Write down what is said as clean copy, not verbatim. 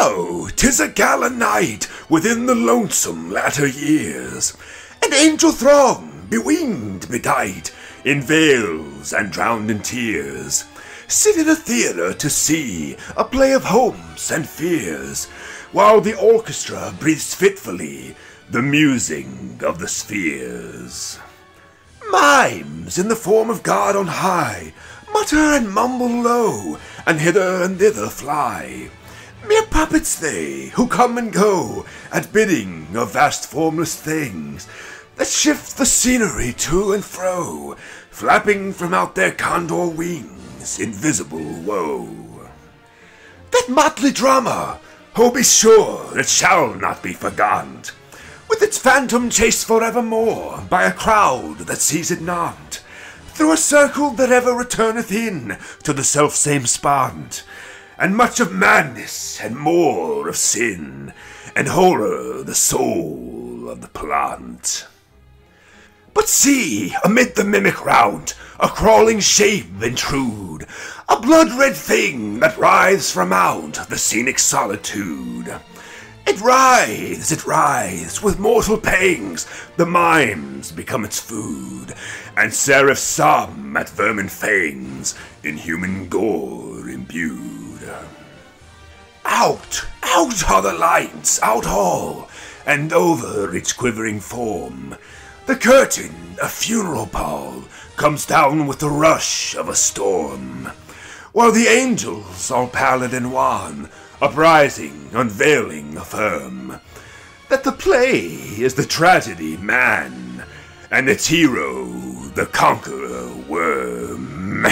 No, 'tis a gala night within the lonesome latter years, an angel throng, bewinged bedight, in veils and drowned in tears, sit in a theatre to see a play of hopes and fears, while the orchestra breathes fitfully the musing of the spheres. Mimes, in the form of God on high, mutter and mumble low, and hither and thither fly. Mere puppets they, who come and go, at bidding of vast formless things, that shift the scenery to and fro, flapping from out their condor wings, invisible woe. That motley drama, oh be sure, it shall not be forgotten, with its phantom chased forevermore, by a crowd that sees it not, through a circle that ever returneth in, to the selfsame spot, and much of madness, and more of sin, and horror the soul of the plant. But see, amid the mimic rout, a crawling shape intrude, a blood-red thing that writhes from out the scenic solitude. It writhes, with mortal pangs, the mimes become its food, and seraphs some at vermin fangs, in human gore imbued. Out, out are the lights, out all, and over its quivering form. The curtain, a funeral pall, comes down with the rush of a storm, while the angels, all pallid and wan, uprising, unveiling, affirm that the play is the tragedy man, and its hero, the Conqueror Worm.